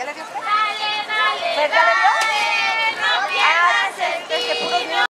¿Qué le dio usted? Dale, dale.